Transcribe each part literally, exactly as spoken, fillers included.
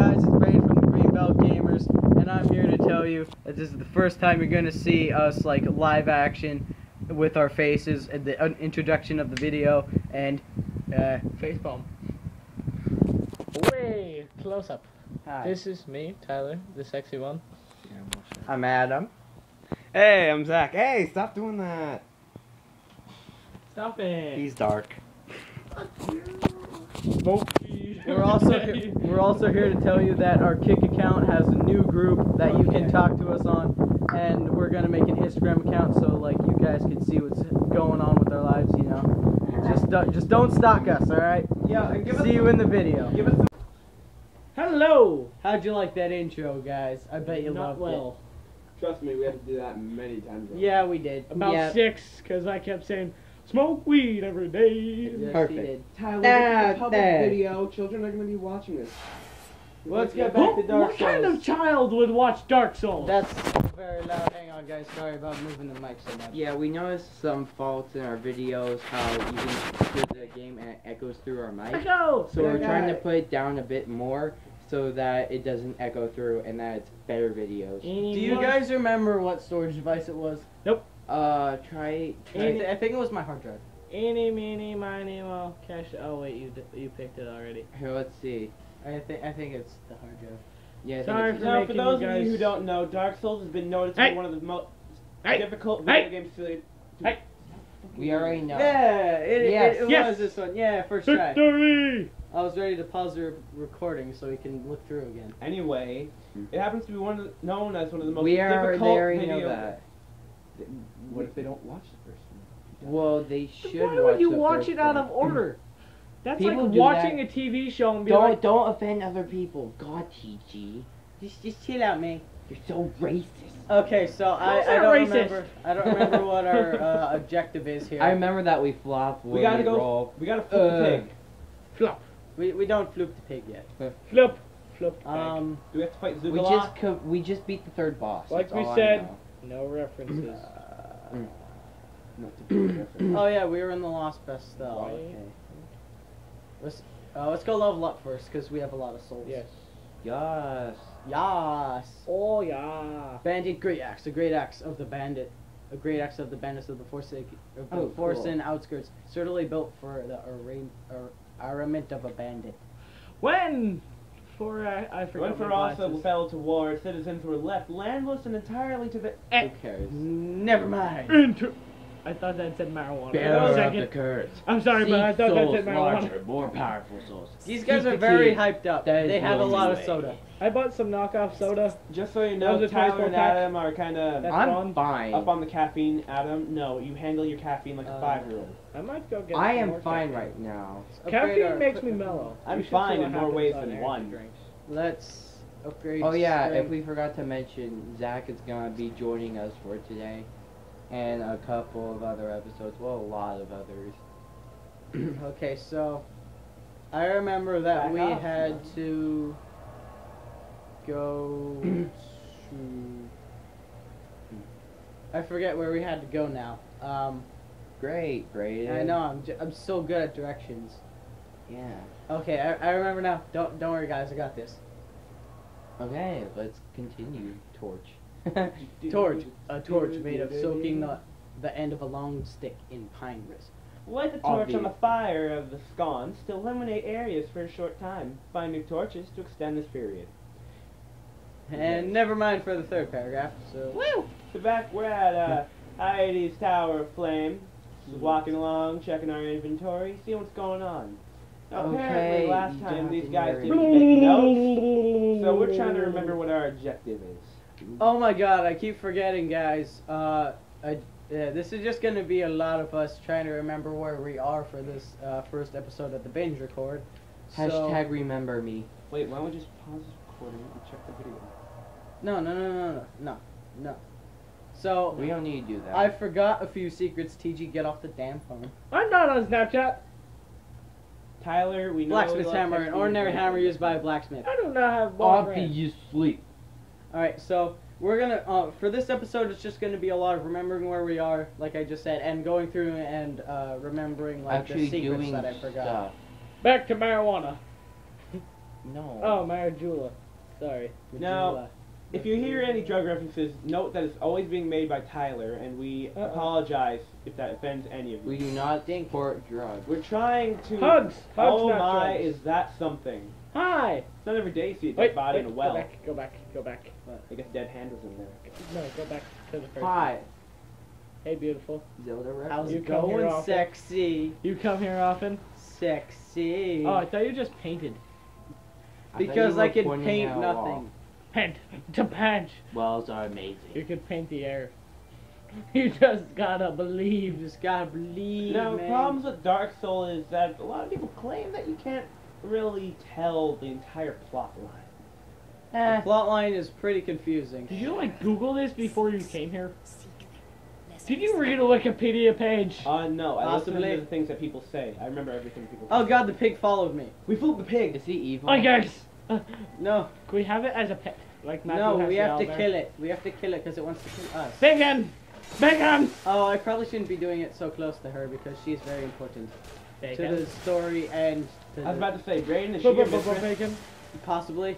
guys, it's Braedon from the Green Belt Gamers, and I'm here to tell you that this is the first time you're going to see us, like, live action with our faces at the introduction of the video, and, uh, facepalm. Way close up. Hi. This is me, Tyler, the sexy one. Yeah, I'm, sure. I'm Adam. Hey, I'm Zach. Hey, stop doing that. Stop it. He's dark. We're also here, we're also here to tell you that our Kik account has a new group that you can talk to us on, and we're gonna make an Instagram account so like you guys can see what's going on with our lives, you know. Just do, just don't stalk us, all right? Yeah. And give see us you in the video. Give us the hello. How'd you like that intro, guys? I bet you loved well. it. Trust me, we had to do that many times. Right? Yeah, we did. About yeah. six, because I kept saying. Smoke weed every day. Yes, perfect. Tyler, ah, public dad. video. Children are going to be watching this. Well, let's get back what, to Dark Souls. What kind of child would watch Dark Souls? That's very loud. Hang on, guys. Sorry about moving the mic so much. Yeah, we noticed some faults in our videos. How even the game and it echoes through our mic. Echo! So we're trying to put it down a bit more so that it doesn't echo through and that it's better videos. Anyone? Do you guys remember what storage device it was? Nope. Uh, try. try any, I think it was my hard drive. Any, mini, miny, mo, cash. Oh wait, you you picked it already. Here, let's see. I think I think it's the hard drive. Yeah. I Sorry think it's now, for those you guys... of you who don't know, Dark Souls has been noted to hey. be one of the most hey. difficult video hey. games to. Hey. We already know. Yeah, it, yes. it, it yes. was this one. Yeah, first try. Victory! I was ready to pause the recording so we can look through again. Anyway, it happens to be one of the, known as one of the most we difficult are, they video. Know that. What if they don't watch the first one? Well, they should watch the first one. Why would you watch it out of order? That's like watching a T V show and be like... Don't offend other people. God, T G. Just, just chill out, man. You're so racist. Okay, so I, I don't remember. I don't remember what our uh, objective is here. I remember that we flop. We gotta go. We gotta flip the pig. Flop. We we don't flip the pig yet. Flip. Flip. Um. Do we have to fight Zubat? We just we just beat the third boss. Like we said. No references. Uh, mm. Not to be references. Oh yeah, we were in the Lost Best Deal. Right. Okay. Let's uh, let's go level up first, because we have a lot of souls. Yes. Yes. Yes. Oh yeah. Bandit Great Axe, the Great Axe of the Bandit, a Great Axe of the Bandits of the Forsaken, of the oh, Forsaken cool. outskirts, certainly built for the arraign, ar armament of a bandit. When. For, uh, I when Forossa fell to war, citizens were left landless and entirely to the Who cares? Never mind. Inter I thought that said marijuana. Bearer of the curse. I'm sorry, Seek but I thought souls that said marijuana. Larger, more powerful souls. These guys Seek are the very hyped up. That they have a lot way. of soda. I bought some knockoff soda. Just so you know, Tyler and Adam are kind of I'm fine. Up on the caffeine. Adam, no, you handle your caffeine like uh, a five-year-old. I might go get. I am more fine caffeine. right now. Caffeine our, makes me mellow. I'm fine in more ways than one. Drinks. Let's upgrade. Oh yeah, strength. If we forgot to mention, Zach is gonna be joining us for today. And a couple of other episodes, well, a lot of others. Okay, so I remember that Back we off, had man. to go to. I forget where we had to go now. Um, great, great. I know I'm j I'm so good at directions. Yeah. Okay, I I remember now. Don't don't worry, guys. I got this. Okay, let's continue. Torch. Torch, a torch made of soaking the, the end of a long stick in pine grist. Light the torch Obvious. on the fire of the sconce to illuminate areas for a short time. Find new torches to extend this period. And yes. never mind for the third paragraph. So, Woo! so back we're at uh, Hyades Tower of Flame. Just walking along, checking our inventory, seeing what's going on. Now, apparently, okay, last time these guys didn't make notes, so we're trying to remember what our objective is. Oh my god, I keep forgetting, guys. Uh, I, uh, this is just going to be a lot of us trying to remember where we are for this uh, first episode of the binge record. Hashtag so, remember me. Wait, why don't we just pause this recording and check the video? No, no, no, no, no, no, no. So, we don't need to do that. I forgot a few secrets. T G, get off the damn phone. I'm not on Snapchat. Tyler, we know... Blacksmith's hammer, an ordinary hammer used by a blacksmith. I do not have one Obviously. Alright, so we're going to, uh, for this episode, it's just going to be a lot of remembering where we are, like I just said, and going through and uh, remembering, like, Actually the secrets that I forgot. Stuff. Back to marijuana. No. Oh, Majula. Sorry. Majula. Now, if you hear any drug references, note that it's always being made by Tyler, and we uh-oh. apologize if that offends any of you. We do not think for drugs. We're trying to... Hugs! Hugs, oh my, drugs. Is that something? Hi! It's not every day you see a dead body wait, in a well. Go back, go back, go back. What? I guess dead hand was in there. No, go back to the first. Hi! One. Hey, beautiful. Zelda reference. How's it going, sexy? You come here often? Sexy. Oh, I thought you just painted. I because I could paint nothing. Off. Paint to punch. Wells are amazing. You could paint the air. You just gotta believe. You just gotta believe. No, the problems with Dark Souls is that a lot of people claim that you can't really tell the entire plot line. Eh. The plot line is pretty confusing. Did you like Google this before you came here? Did you read a Wikipedia page? Uh, no. I listened to the things that people say. I remember everything people say. Oh god, the pig followed me. We fooled the pig. Is he evil? I guess. Uh, no. Can we have it as a pet? Like Matthew No, has we have to there? kill it. We have to kill it because it wants to kill us. Bacon! Bacon! Oh, I probably shouldn't be doing it so close to her because she's very important bacon. to the story and to I was the... about to say, Braedon, is she your mistress? Bacon? Possibly.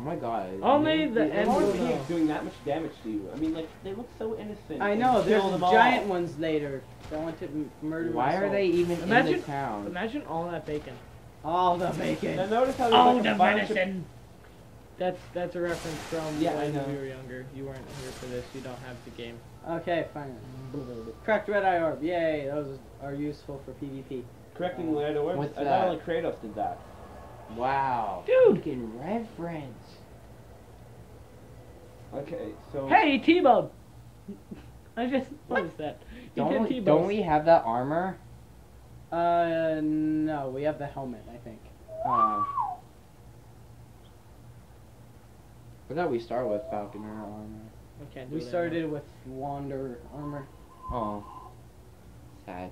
Oh my god. Only the end pigs doing that much damage to you. I mean, like, they look so innocent. I know, there's the giant ones later. They want to murder Why are they even imagine, in the town? Imagine all that bacon. All the bacon. Now notice how all like the medicine. That's, that's a reference from yeah, when you were younger. You weren't here for this. You don't have the game. Okay, fine. Cracked red eye orb. Yay, those are useful for PvP. Correcting um, red orbs? What's I that? Thought Kratos did that. Wow. Dude! Freaking reference. Okay, so... Hey, T-Bub! I just noticed that. Don't, we, don't we have that armor? Uh, no. We have the helmet, I think. Uh, what did we start with, Falconer armor? Okay. We started with Wander armor. Oh. Sad.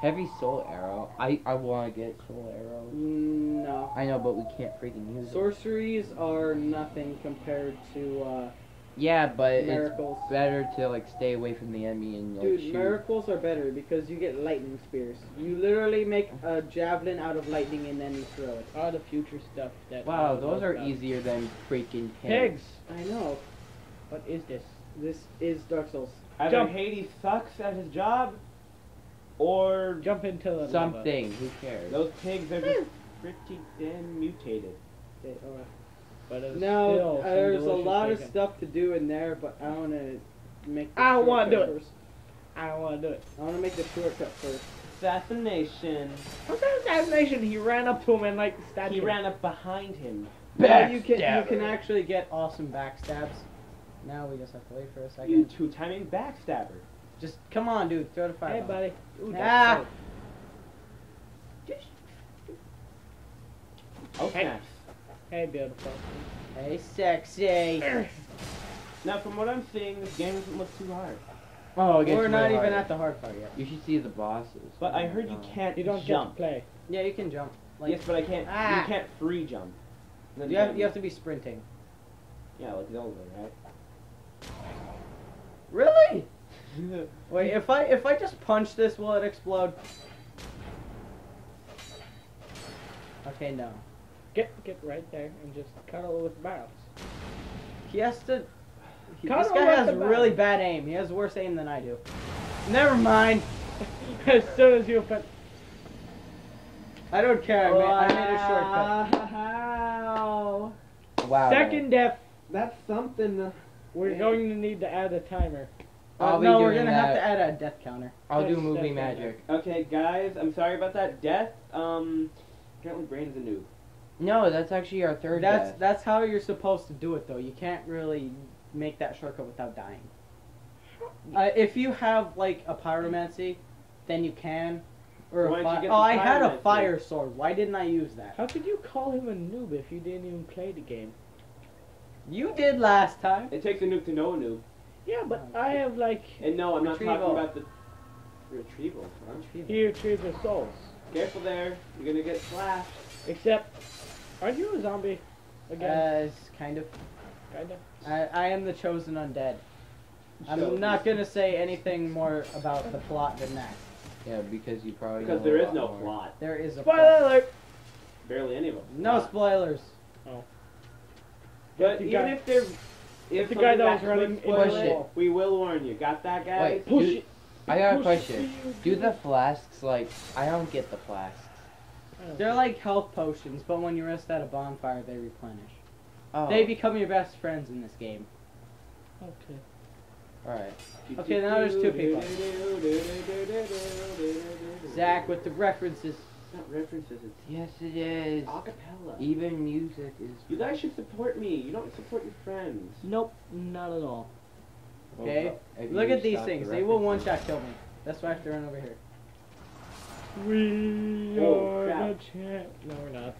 Heavy soul arrow. I, I want to get soul arrows. No. I know, but we can't freaking use Sorceries them. Sorceries are nothing compared to, uh... yeah, but miracles. It's better to, like, stay away from the enemy and, like, Dude, shoot. miracles are better because you get lightning spears. You literally make a javelin out of lightning and then you throw it. All the future stuff that... Wow, those are about. easier than freaking pigs. I know. What is this? This is Dark Souls. Either Hades sucks at his job... or jump into the something. Lava. Who cares? Those pigs are just pretty damn mutated. They are. But no, there's a lot bacon. of stuff to do in there, but I want to make. The I don't want to do it. First. I don't want to do it. I want to make the shortcut first. Assassination. What's that assassination? He ran up to him and like stabbed. He him. ran up behind him. Backstabber. You can you can actually get awesome backstabs. Now we just have to wait for a second. You two-timing backstabber. Just come on, dude. Throw the fire. Hey, buddy. Ooh, ah. Okay. Hey. hey, beautiful. Hey, sexy. Now, from what I'm seeing, this game doesn't look too hard. Oh, we're not even at the hard part yet. You should see the bosses. But I heard you can't. You don't jump. Get to play. Yeah, you can jump. Like, yes, but I can't. Ah. You can't free jump. You, you have. You have to be sprinting. Yeah, like the old one, right? Really? Wait, if I if I just punch this, will it explode? Okay, no. Get get right there and just cuddle with the barrels. He has to. He, this guy has really bad aim. He has worse aim than I do. Never mind. As soon as you put. I don't care. Wow. I, made, I made a shortcut. Wow. Wow. Second death. That's something. We're yeah. going to need to add a timer. Uh, no, we're gonna that. have to add a death counter. I'll There's do movie magic. Counter. Okay, guys, I'm sorry about that death. Um, apparently, Brain's a noob. No, that's actually our third. That's death. that's how you're supposed to do it, though. You can't really make that shortcut without dying. Uh, if you have like a pyromancy, then you can. Or a fi you oh, I had a fire sword. Why didn't I use that? How could you call him a noob if you didn't even play the game? You did last time. It takes a noob to know a noob. Yeah, but oh, I have like. And no, I'm retrieval. not talking about the retrieval. Huh? Retrieval. You retrieve your souls. Careful there, you're gonna get slashed. Except, aren't you a zombie? Again. Uh, it's kind of. Kind of. I I am the chosen undead. So I'm not gonna say anything more about the plot than that. Yeah, because you probably. Because know there is no more. plot. There is a. Spoiler alert. barely any of them. No uh, spoilers. Oh. But even guy, if they're, if the guy that was running, push it. It. We will warn you. Got that, guy? Wait, push do, it. I got a question. Do the flasks, like, I don't get the flasks. They're like health potions, but when you rest at a bonfire, they replenish. Oh. They become your best friends in this game. Okay. Alright. Okay, now there's two people. Zach with the references. It's not references, it's... Yes, it is. Acapella. Even music is... You guys should support me. You don't support your friends. Nope, not at all. Okay? Look at these things. They will one-shot kill me. That's why I have to run over here. We oh, are the champ. No, we're not.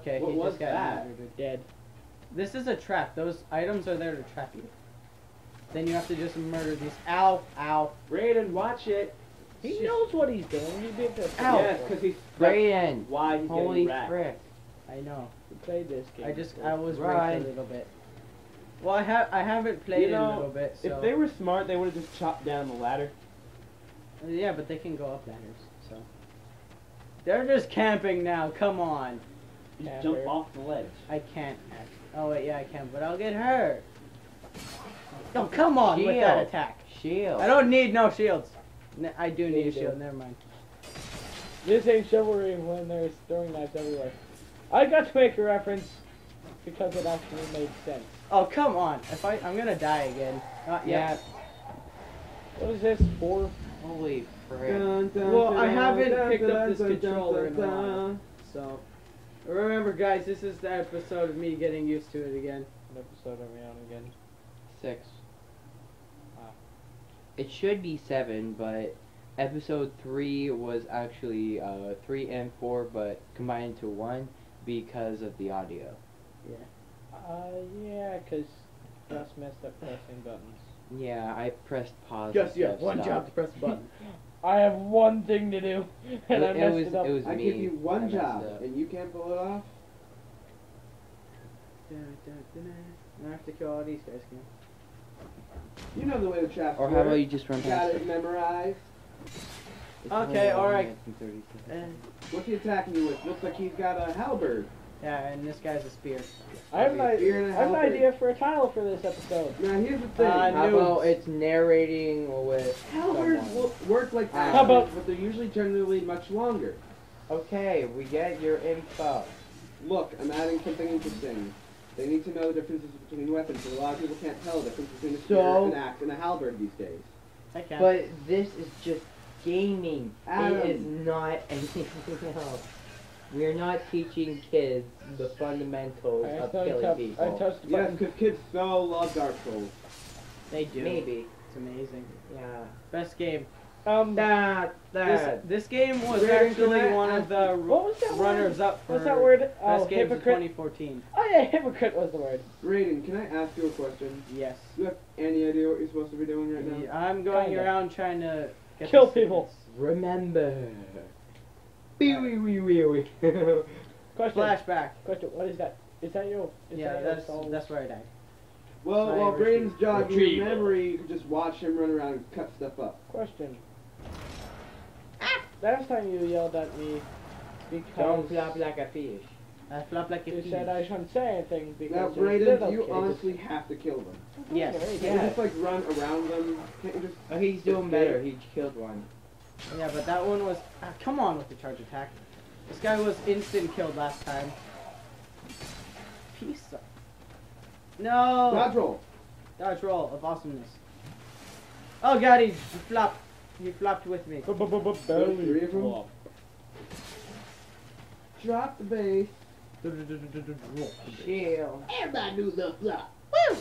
Okay, what he was just got that? Dead. This is a trap. Those items are there to trap you. Then you have to just murder these. Ow, ow. Raiden, watch it. He Shit. knows what he's doing. He did this. Ow. Yes, because he's Raiden. Why he's Holy frick. I know. You played this game. I just, I was right a little bit. Well, I have, I haven't played you know, it a little bit. So. If they were smart, they would have just chopped down the ladder. Yeah, but they can go up ladders. So. They're just camping now. Come on. You just jump off the ledge. I can't. Oh wait, yeah, I can, but I'll get hurt. Oh, come on shield. with that attack. Shield. I don't need no shields. N I do need a shield. Never mind. This ain't chivalry when there's throwing knives everywhere. I got to make a reference because it actually made sense. Oh come on! If I I'm gonna die again. Not yet. Yeah. What is this for? Holy frick. Dun, dun, well, dun, I haven't dun, picked dun, up this dun, controller dun, dun, in a while, so. Remember, guys, this is the episode of me getting used to it again. An episode of me on again. Six. Wow. It should be seven, but episode three was actually uh, three and four, but combined into one because of the audio. Yeah. Uh, yeah, because Gus messed up pressing buttons. Yeah, I pressed pause. Yes, yeah, one stop. job to press the button. I have one thing to do, and it, I messed it, was, it up. It was I me. give you one job, and you can't pull it off. I have to kill all these guys again. You know the way the trap. Or how about you just run past it? Got it memorized. It's okay, alright. Uh, What's he attacking you with? Looks like he's got a halberd. Yeah, and this guy's a spear. I have, an, I have an idea for a title for this episode. Now, here's the thing. Uh, How about it's narrating with Halberds will work like that, How about but they're usually generally much longer. Okay, we get your info. Look, I'm adding something interesting. They need to know the differences between weapons, but a lot of people can't tell the difference between a spear, so, an axe, and a halberd these days. I can. But this is just gaming. Adam. It is not anything else. We're not teaching kids the fundamentals I of killing top, people. I touched yes, because kids so love Dark Souls. They do. Maybe. It's amazing. Yeah. Best game. Um, that, that. This, this game was Where actually one of the runners-up for that word? Oh, Best Games of twenty fourteen. Oh yeah, hypocrite was the word. Raiden, can I ask you a question? Yes. Do you have any idea what you're supposed to be doing right now? I'm going Kinda. around trying to... Get Kill people. Students. Remember. Wee wee wee wee. Question. Flashback. Question. What is that? Is that you? Is yeah, that that's soul? that's where I died. Well, so while Brain's jogging his memory, you can just watch him run around and cut stuff up. Question. Ah. Last time you yelled at me because don't flop like a fish. I flop like a you fish. You said I shouldn't say anything because now, Braedon, you honestly have to kill them. Yes. yes. You just like run around them. Can't you just? Oh, he's doing better. He killed one. Yeah, but that one was... Ah, come on with the charge attack. This guy was instant killed last time. Piece of... No! Dodge roll! Dodge roll of awesomeness. Oh god, he flopped. He flopped with me. B -b -b -b Belly flop. Drop the base. Shield. Everybody do the flop. Woo!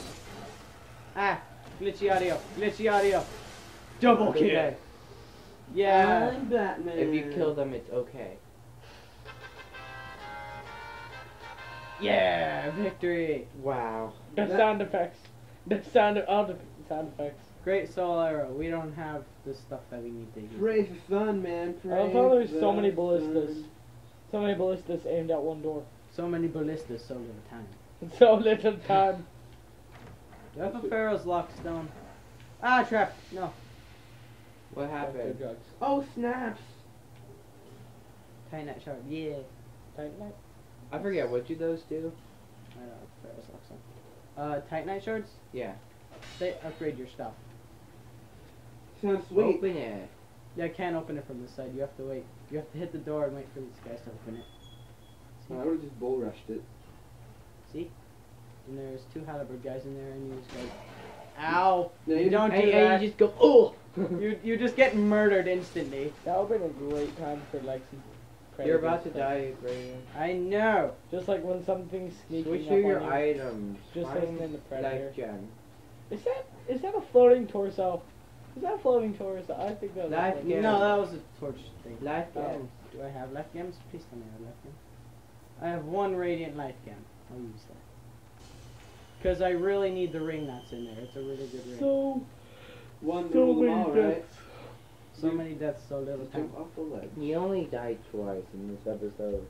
Ah, glitchy audio. Glitchy audio. Double kill. Okay. Yeah, I'm Batman. If you kill them, it's okay. Yeah, victory! Wow. The that sound effects. The sound of all the sound effects. Great soul arrow. We don't have the stuff that we need to use. Praise the sun, man. Praise I love how there's so many ballistas. Sun. So many ballistas aimed at one door. So many ballistas, so little time. So little time. Do I have a Pharaoh's lockstone? Ah, trap! No. What happened? Oh snaps! Titanite shards, yeah. Titanite? I forget, what do those do? I don't know, Pharaoh's lockstone. Uh, Titanite shards? Yeah. They upgrade your stuff. Sounds sweet. Open it. Yeah, I can't open it from this side. You have to wait. You have to hit the door and wait for these guys to open it. See? I would have just bull rushed it. See? And there's two haliberd guys in there, and you just go, ow! No, you, you don't just, do hey, that. You just go, oh! you, you just get murdered instantly. That would have been a great time for Lexi. You're about to stuff. die, Braedon. I know! Just like when something's sneaking Switch up on your you. items. Just like in the Predator. Gen. Is that, is that a floating torso? Is that floating torso? I think that was life a game. No, that was a torch thing. Life oh. Gems. Do I have life gems? Please tell me I have life gems. I have one radiant life gem. I'll use that. Because I really need the ring that's in there. It's a really good ring. So, one so many all, deaths. Right? So you, many deaths, so little time. He only died twice in this episode.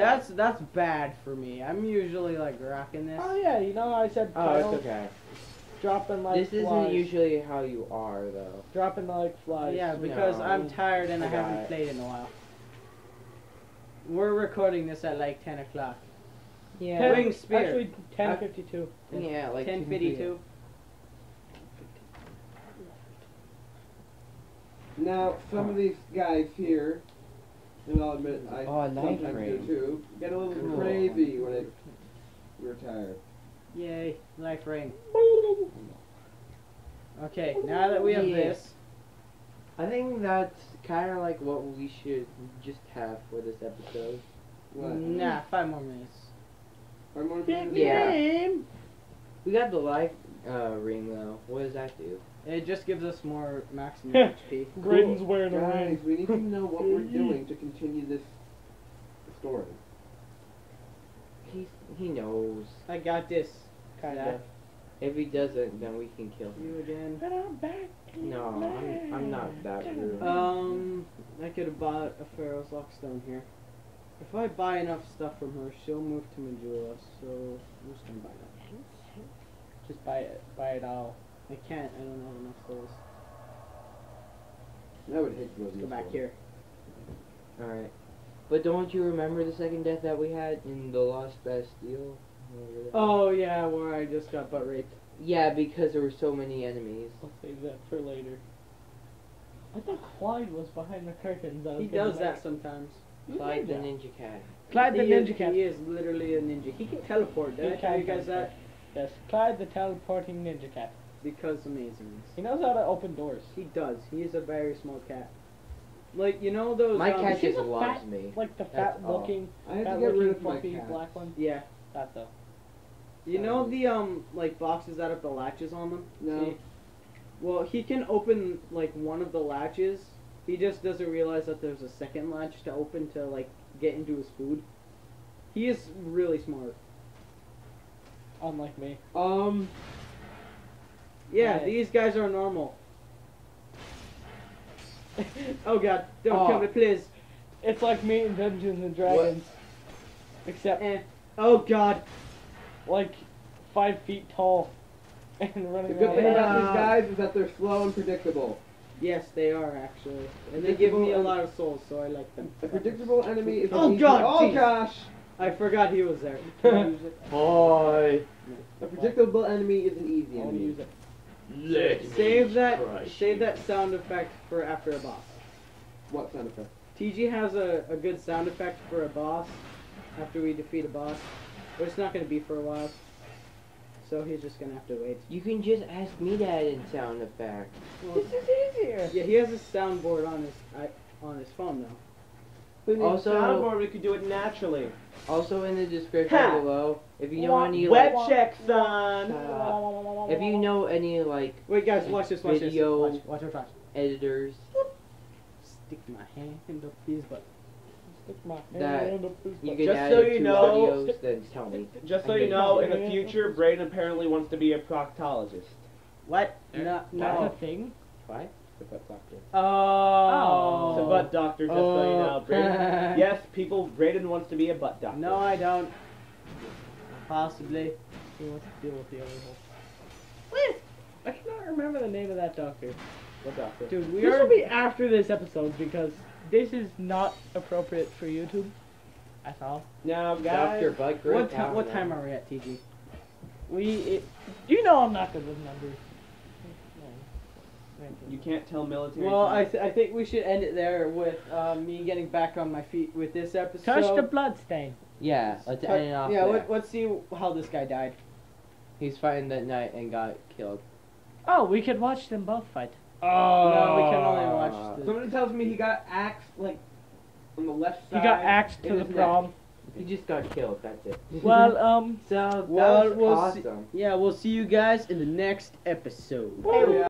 That's that's bad for me. I'm usually like rocking this. Oh yeah, you know I said. Oh, it's okay. Dropping like this isn't flies. usually how you are though. Dropping like flies. Yeah, because no, I'm tired and I, I haven't played in a while. We're recording this at like ten o'clock. Yeah. Ring spear. Actually, ten fifty-two. Yeah, like ten fifty-two. Now, some oh. of these guys here, and I'll admit I oh, sometimes do too, get a little cool. crazy when it, we're tired. Yay, life ring. Okay, now that we have yeah. this, I think that's kind of like what we should just have for this episode. What? Nah, five more minutes. Five more minutes? Yeah. yeah. We got the life uh, ring though. What does that do? It just gives us more maximum H P. Graydon's cool. wearing a ring. Guys, we need to know what we're doing to continue this story. He he knows. I got this. Kind of. If he doesn't, then we can kill him. You again? But I'm back. No, I'm, I'm not that rude. Um, I could have bought a Pharaoh's lockstone here. If I buy enough stuff from her, she'll move to Majula. So I'm just gonna buy that. Just buy it. Buy it all. I can't, I don't have enough souls. I would hate to go back here. Alright. But don't you remember the second death that we had in the Lost Best Deal? Oh yeah, where I just got butt raped. Yeah, because there were so many enemies. I'll save that for later. I thought Clyde was behind the curtains. He does that sometimes. Clyde the Ninja Cat. Clyde the Ninja Cat. He is literally a ninja. He can teleport, did I tell you guys that? Yes, Clyde the teleporting Ninja Cat. Because amazing. He knows how to open doors. He does. He is a very small cat. Like, you know those... My um, cat just loves fat, me. Like the fat-looking, fat-looking, fluffy black one? Yeah. That, though. You um, know the, um, like, boxes that have the latches on them? No. See? Well, he can open, like, one of the latches. He just doesn't realize that there's a second latch to open to, like, get into his food. He is really smart. Unlike me. Um... Yeah, right. These guys are normal. Oh god, don't oh. kill me, please. It's like me in Dungeons and Dragons. What? Except... Eh. Oh god. Like, five feet tall. And running The good around. thing about these guys is that they're slow and predictable. Yes, they are, actually. And they give me a lot of souls, so I like them. A predictable enemy is... Oh god! Oh geez. gosh! I forgot he was there. Hi. A predictable enemy is an easy I'll enemy. Use it. Let save that save you. that sound effect for after a boss. What sound effect? T G has a, a good sound effect for a boss after we defeat a boss. But it's not gonna be for a while. So he's just gonna have to wait. You can just ask me to add in sound effect. Well, this is easier. Yeah, he has a soundboard on his I, on his phone though. Also, soundboard we could do it naturally. Also in the description ha. below, if you know any web like, check son. Uh, if you know any like wait guys, watch this, watch video this, watch, watch, watch, watch. editors. Stick my hand up his butt. Stick my hand up his butt. Just so you know, videos, then tell me. Just so you know, in the future, Braedon apparently wants to be a proctologist. What? No, no. That's a thing. What? The butt doctor. Oh. The butt doctor, just oh. so you know. Braedon, yes, people, Braedon wants to be a butt doctor. No, I don't. Possibly. He wants to deal with the other one. I cannot remember the name of that doctor. What doctor? Dude, we this will be after this episode because this is not appropriate for YouTube. I fell. No, guys. Doctor Butt Grip. What, ti what time are we at, T G? We, it, you know I'm not good with numbers. You can't tell military. Well, I, th I think we should end it there with um, me getting back on my feet with this episode. Touch the bloodstain. Yeah, let's Touch, end it off. Yeah, let, let's see how this guy died. He's fighting that night and got killed. Oh, we could watch them both fight. Oh. No, we can only watch this. Someone tells me he got axed, like, on the left side. He got axed to the prom. He just got killed, that's it. Well, um, so that well, was we'll awesome. Yeah, we'll see you guys in the next episode.